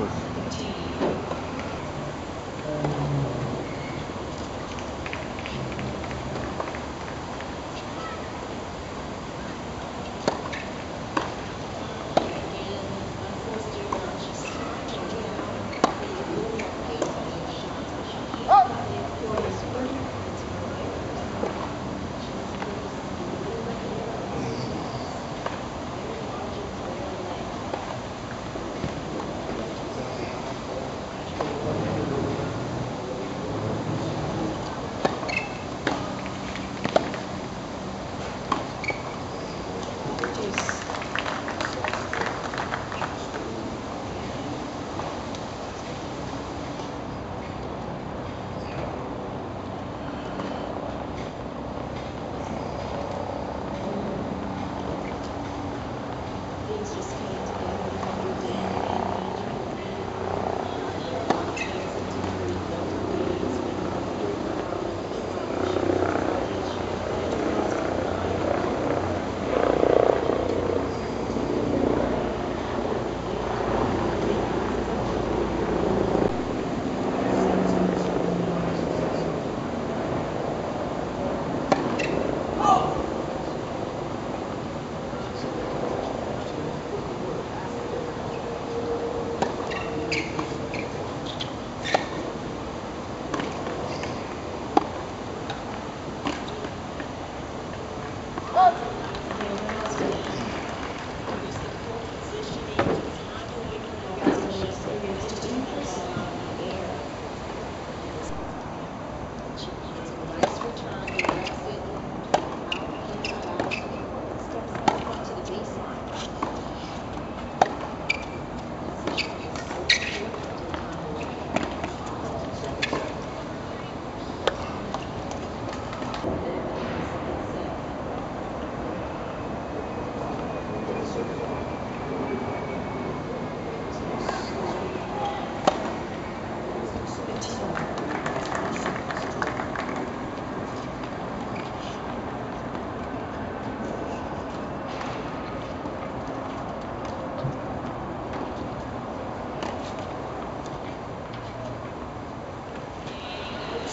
was.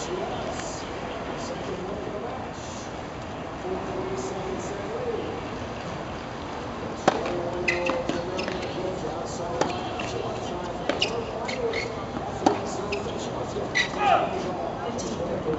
Yeah.